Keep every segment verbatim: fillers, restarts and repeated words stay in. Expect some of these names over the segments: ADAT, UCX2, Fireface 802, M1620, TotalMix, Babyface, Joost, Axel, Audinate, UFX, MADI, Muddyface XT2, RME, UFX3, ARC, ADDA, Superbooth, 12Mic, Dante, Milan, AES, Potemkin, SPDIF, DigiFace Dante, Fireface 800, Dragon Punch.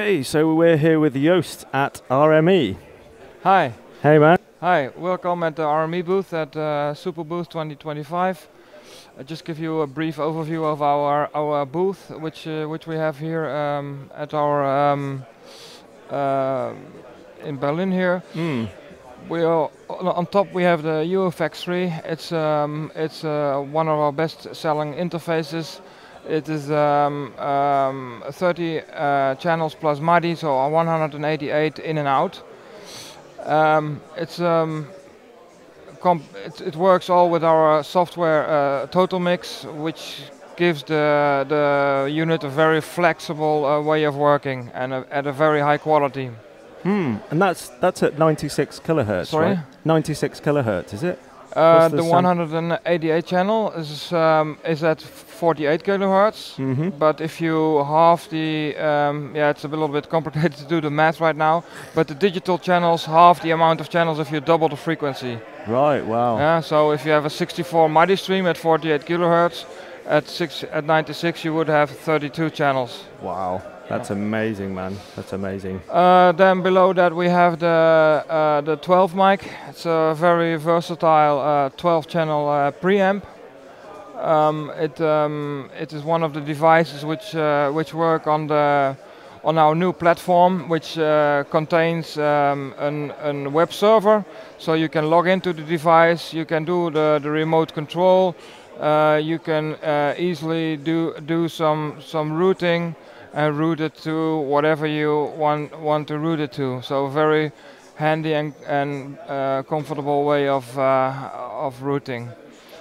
Okay, so we're here with Joost at R M E. Hi. Hey, man. Hi, welcome at the R M E booth at uh, Superbooth twenty twenty-five. I'll just give you a brief overview of our our booth, which uh, which we have here um, at our um, uh, in Berlin here. Mm. We are on top. We have the U F X three. It's um, it's uh, one of our best-selling interfaces. It is um, um, thirty uh, channels plus MADI, so one hundred eighty-eight in and out. Um, it's um, comp it, it works all with our software uh, TotalMix, which gives the the unit a very flexible uh, way of working and a, at a very high quality. Hmm. And that's that's at ninety-six kilohertz. Sorry, right? ninety-six kilohertz, is it? Uh, the, the one hundred eighty-eight channel is um, is at forty-eight kilohertz. Mm-hmm. But if you half the um, yeah, it's a little bit complicated to do the math right now. But the digital channels half the amount of channels if you double the frequency. Right. Wow. Yeah. So if you have a sixty-four MIDI stream at forty-eight kilohertz, at six at ninety-six you would have thirty-two channels. Wow. That's amazing, man. That's amazing. Uh, then below that we have the uh, the twelve mic. It's a very versatile uh, twelve channel uh, preamp. Um, it um, it is one of the devices which uh, which work on the on our new platform, which uh, contains um, an an web server, so you can log into the device. You can do the the remote control. Uh, you can uh, easily do do some some routing. And route it to whatever you want want to route it to. So a very handy and, and uh, comfortable way of uh, of routing.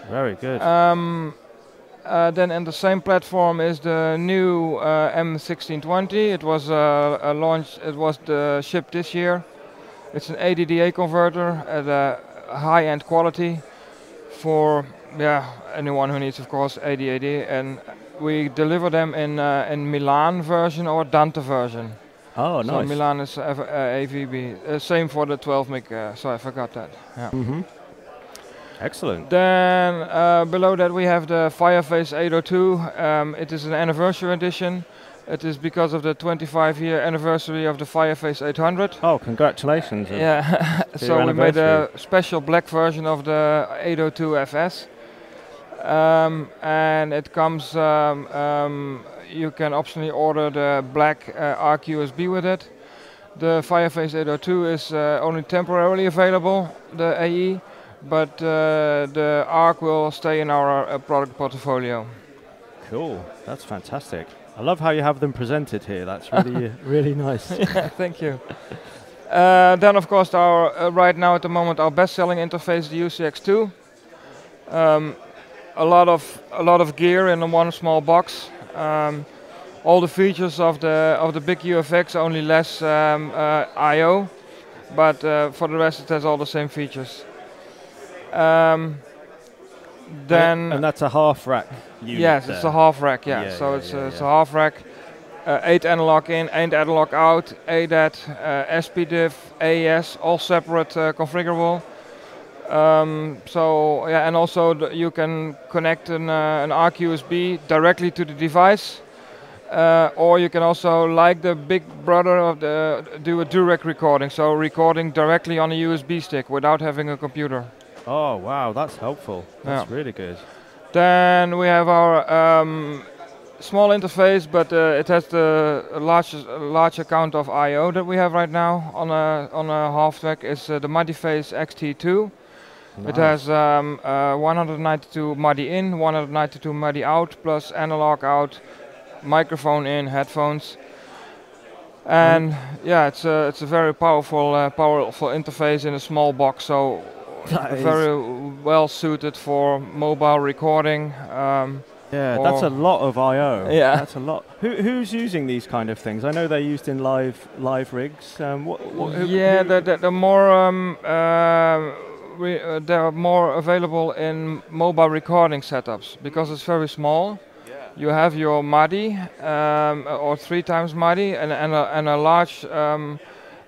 Very good. Um, uh, then in the same platform is the new uh, M sixteen twenty. It was uh, a launch. It was the shipped this year. It's an A D D A converter at a high-end quality for yeah anyone who needs, of course, A D A D and. We deliver them in uh, in Milan version or Dante version. Oh, nice. So Milan is F uh, A V B. Uh, same for the twelve mic. Uh, so I forgot that. Yeah. Mm-hmm. Excellent. Then uh, below that we have the Fireface eight oh two. Um, it is an anniversary edition. It is because of the twenty-five year anniversary of the Fireface eight hundred. Oh, congratulations! Uh, yeah. So we made a special black version of the eight oh two F S. Um, and it comes, um, um, you can optionally order the black uh, ARC U S B with it. The Fireface eight oh two is uh, only temporarily available, the A E, but uh, the ARC will stay in our uh, product portfolio. Cool, that's fantastic. I love how you have them presented here, that's really, uh, really nice. Yeah, thank you. Uh, then of course, our uh, right now at the moment, our best-selling interface, the U C X two. Um, A lot of a lot of gear in one small box. Um, all the features of the of the big U F X, only less um, uh, I O, but uh, for the rest it has all the same features. Um, then and that's a half rack. Yes, it's a half rack. Yeah, yeah so yeah, it's yeah, a, it's yeah. a half rack. Uh, eight analog in, eight analog out, A D A T, uh, S P D I F, A E S, all separate uh, configurable. Um, so yeah, and also th you can connect an, uh, an ARC U S B directly to the device, uh, or you can also, like the big brother of the, do a direct recording. So recording directly on a U S B stick without having a computer. Oh wow, that's helpful. That's yeah. really good. Then we have our um, small interface, but uh, it has the largest large account of I O that we have right now on a on a half track. Is uh, the Muddyface X T two. Nice. It has um, uh, one hundred ninety-two MADI in, one hundred ninety-two MADI out, plus analog out, microphone in, headphones, and mm. yeah, it's a it's a very powerful uh, powerful interface in a small box. So that very well suited for mobile recording. Um, yeah, that's a lot of I O. Yeah, that's a lot. Who who's using these kind of things? I know they're used in live live rigs. Um, what, what, who, yeah, who the, the the more. Um, uh, We, uh, they are more available in mobile recording setups because it's very small. Yeah. You have your MADI um, or three times MADI and, and, a, and a large, um,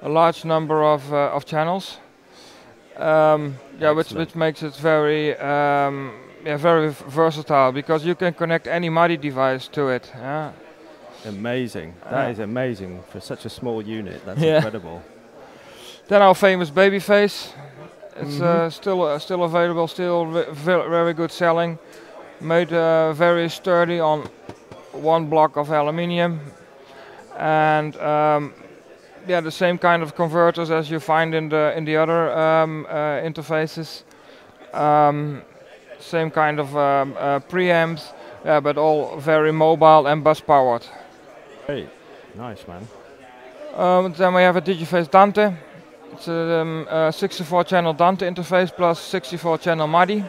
a large number of uh, of channels. Um, yeah, which which makes it very um, yeah very versatile because you can connect any MADI device to it. Yeah. Amazing. That uh, is amazing for such a small unit. That's yeah. incredible. Then our famous Babyface. It's mm-hmm. uh, still uh, still available, still very good selling. Made uh, very sturdy on one block of aluminium. And um, yeah, the same kind of converters as you find in the in the other um, uh, interfaces. Um, same kind of um, uh, preamps, yeah, but all very mobile and bus powered. Hey, nice man. Um, then we have a DigiFace Dante. It's a um, uh, sixty-four channel Dante interface plus sixty-four channel MADI.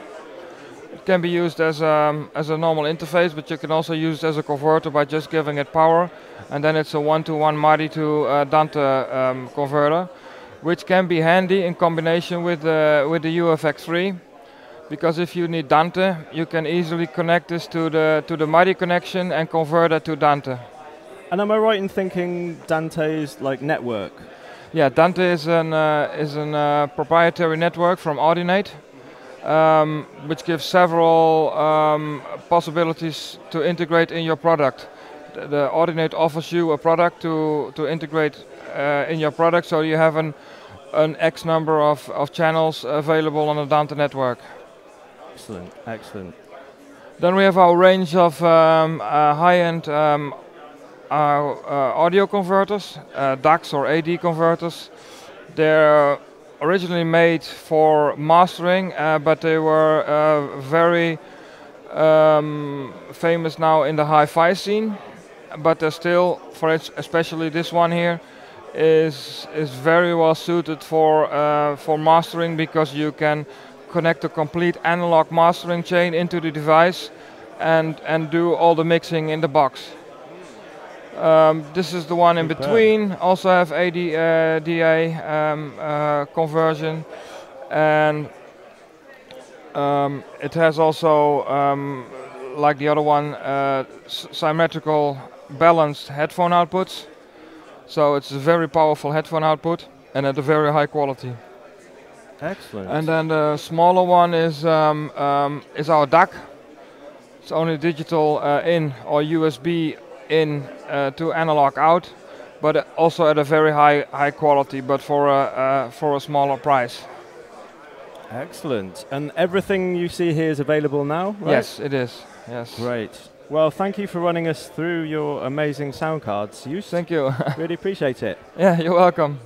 It can be used as um, as a normal interface, but you can also use it as a converter by just giving it power, and then it's a one-to-one MADI to uh, Dante um, converter, which can be handy in combination with uh, with the U F X three, because if you need Dante, you can easily connect this to the to the MADI connection and convert it to Dante. And am I right in thinking Dante is like network? Yeah, Dante is an uh, is an uh, proprietary network from Audinate. Um, which gives several um, possibilities to integrate in your product. The, the Audinate offers you a product to, to integrate uh, in your product, so you have an, an X number of, of channels available on the Dante network. Excellent, excellent. Then we have our range of um, uh, high-end um, uh, uh, audio converters, uh, D A Cs or A D converters. They're originally made for mastering, uh, but they were uh, very um, famous now in the hi-fi scene. But they're still, for it, especially this one here, is is very well suited for uh, for mastering, because you can connect a complete analog mastering chain into the device and and do all the mixing in the box. Um, this is the one in between. Also have A D D A um, uh, conversion, and um, it has also, um, like the other one, uh, symmetrical balanced headphone outputs. So it's a very powerful headphone output and at a very high quality. Excellent. And then the smaller one is um, um, is our D A C. It's only digital uh, in or U S B in uh, to analog out, but also at a very high high quality, but for a uh, for a smaller price. Excellent. And everything you see here is available now, right? Yes, it is. Yes. Great. Well, thank you for running us through your amazing sound cards, Joost. Thank you. Really appreciate it. Yeah, you're welcome.